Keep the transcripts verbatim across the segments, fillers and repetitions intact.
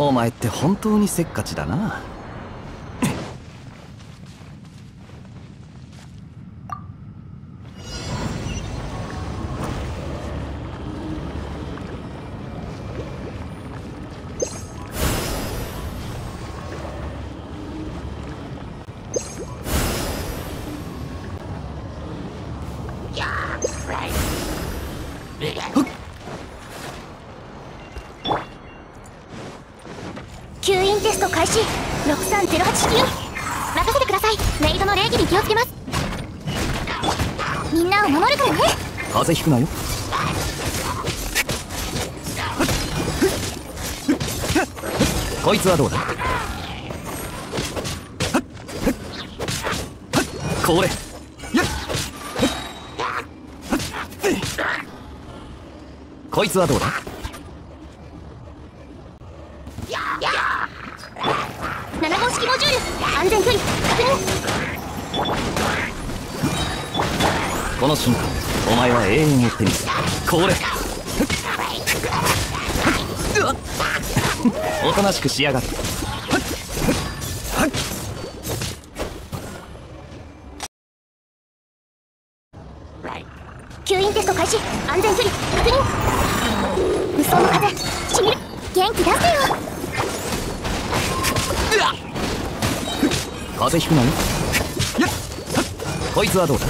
お前って本当にせっかちだな。風邪ひくなよ。こいつはどうだ。これこいつはどうだ。なな号式モジュール安全距離確認。この瞬間お前は永遠を手にする。これおとなしくしやがって。吸引テスト開始。安全距離確認。無双の風しみる。元気出せよ。風邪ひくなよ。こいつはどうだ。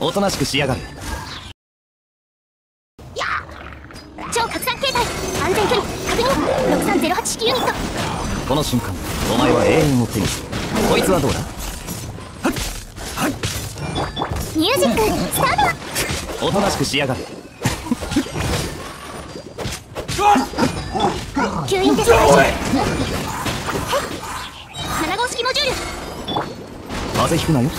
おとなしくしやがる。超拡散形態安全距離確認。ろくさんゼロはち式ユニット。この瞬間お前は永遠を手にする。こいつはどうだ。ミュージックスタート。おとなしくしやがる。吸引テスト開始。なな号式モジュール風邪ひくなよ。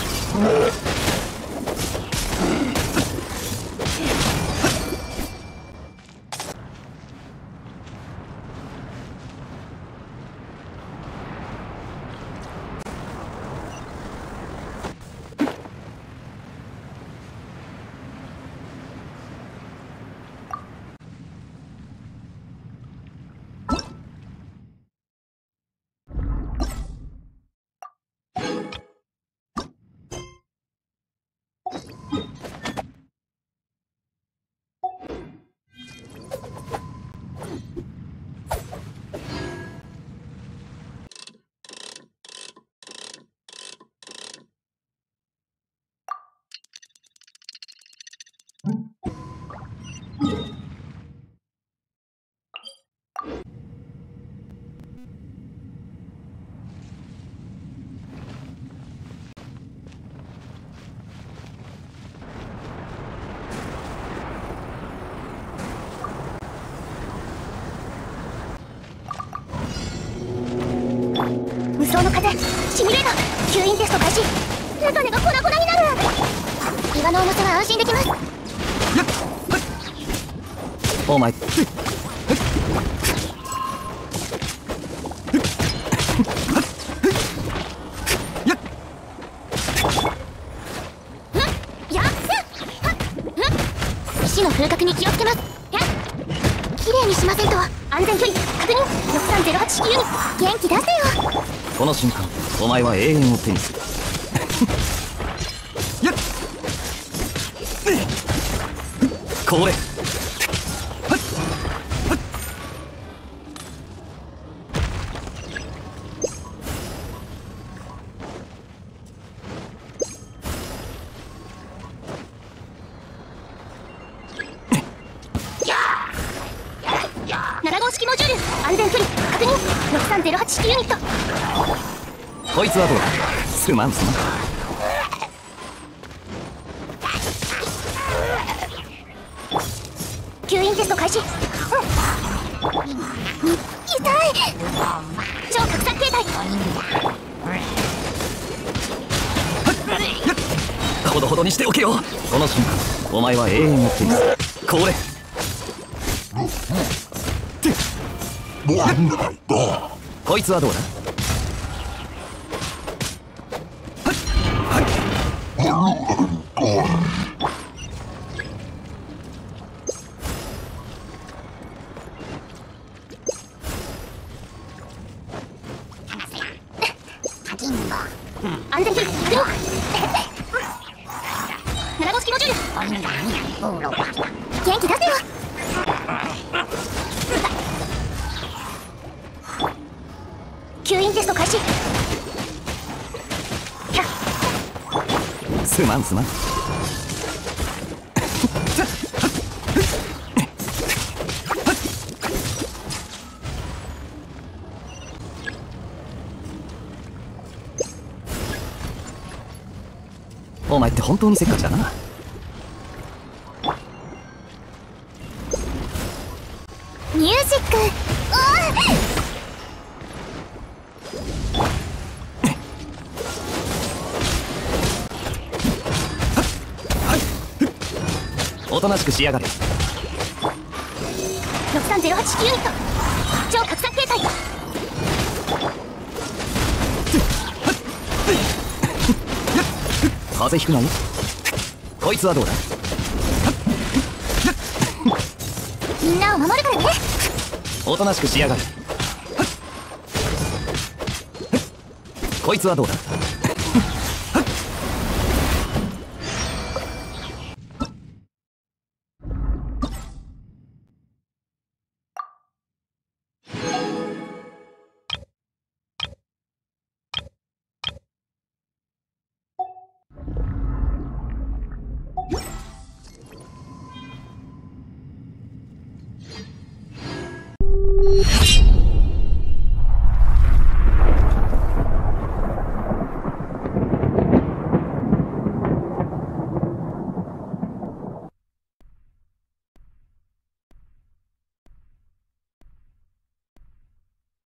シミュレート吸引テスト開始。中根が粉々になる。岩の重さは安心できます。お前石の風格に気をつけます。きれいにしませんと。安全距離確認。ろくさんゼロはち式ユニ元気出せよ。この瞬間お前は永遠を手にする。これなな号式モジュール安全距離確認。ろくさんゼロはち式ユニット。こいつはどうだ。すまんすまん。吸引テスト開始。痛い。超拡散形態。ほどほどにしておけよ。この瞬間お前は永遠を手にする。これこいつはどうだ。元気出せよ。吸引テスト開始。すまんすまん。お前って本当にせっかちだな。ミュージック。おとなしくしやがれ。ろくさんゼロはちきゅうユニット超拡散形態。風邪ひくない？こいつはどうだ。みんなを守るからね。おとなしくしやがる。こいつはどうだ。